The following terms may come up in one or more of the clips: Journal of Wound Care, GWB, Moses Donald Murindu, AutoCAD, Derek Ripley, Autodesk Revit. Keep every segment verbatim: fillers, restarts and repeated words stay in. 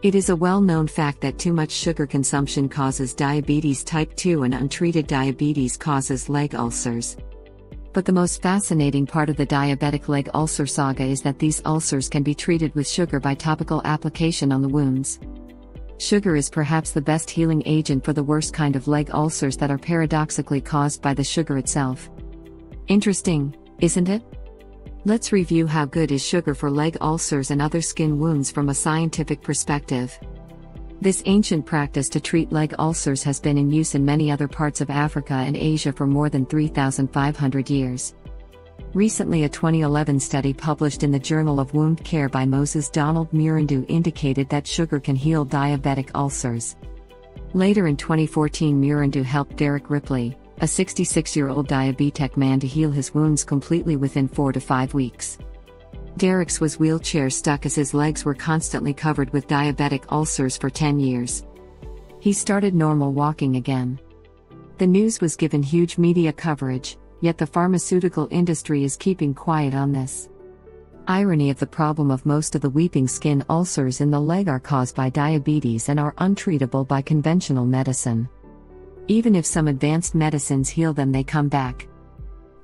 It is a well-known fact that too much sugar consumption causes diabetes type two and untreated diabetes causes leg ulcers. But the most fascinating part of the diabetic leg ulcer saga is that these ulcers can be treated with sugar by topical application on the wounds. Sugar is perhaps the best healing agent for the worst kind of leg ulcers that are paradoxically caused by the sugar itself. Interesting, isn't it? Let's review how good is sugar for leg ulcers and other skin wounds from a scientific perspective. This ancient practice to treat leg ulcers has been in use in many other parts of Africa and Asia for more than three thousand five hundred years. Recently, a twenty eleven study published in the Journal of Wound Care by Moses Donald Murindu indicated that sugar can heal diabetic ulcers. Later in twenty fourteen, Murindu helped Derek Ripley, a sixty-six-year-old diabetic man, to heal his wounds completely within four to five weeks. Derek's was wheelchair-stuck as his legs were constantly covered with diabetic ulcers for ten years. He started normal walking again. The news was given huge media coverage, yet the pharmaceutical industry is keeping quiet on this. Irony of the problem of most of the weeping skin ulcers in the leg are caused by diabetes and are untreatable by conventional medicine. Even if some advanced medicines heal them, they come back.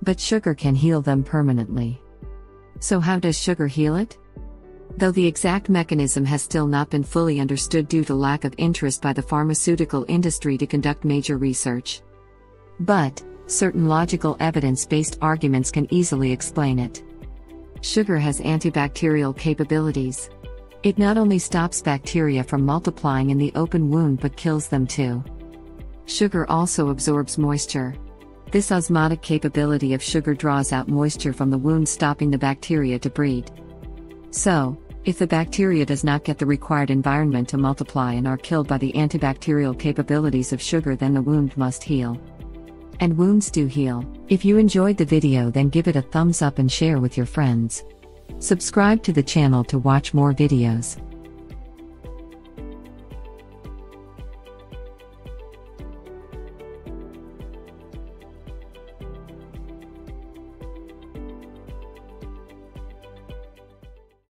But sugar can heal them permanently. So how does sugar heal it? Though the exact mechanism has still not been fully understood due to lack of interest by the pharmaceutical industry to conduct major research. But certain logical evidence-based arguments can easily explain it. Sugar has antibacterial capabilities. It not only stops bacteria from multiplying in the open wound but kills them too. Sugar also absorbs moisture. This osmotic capability of sugar draws out moisture from the wound, stopping the bacteria to breed. So, if the bacteria does not get the required environment to multiply and are killed by the antibacterial capabilities of sugar, then the wound must heal. And wounds do heal. If you enjoyed the video, then give it a thumbs up and share with your friends. Subscribe to the channel to watch more videos.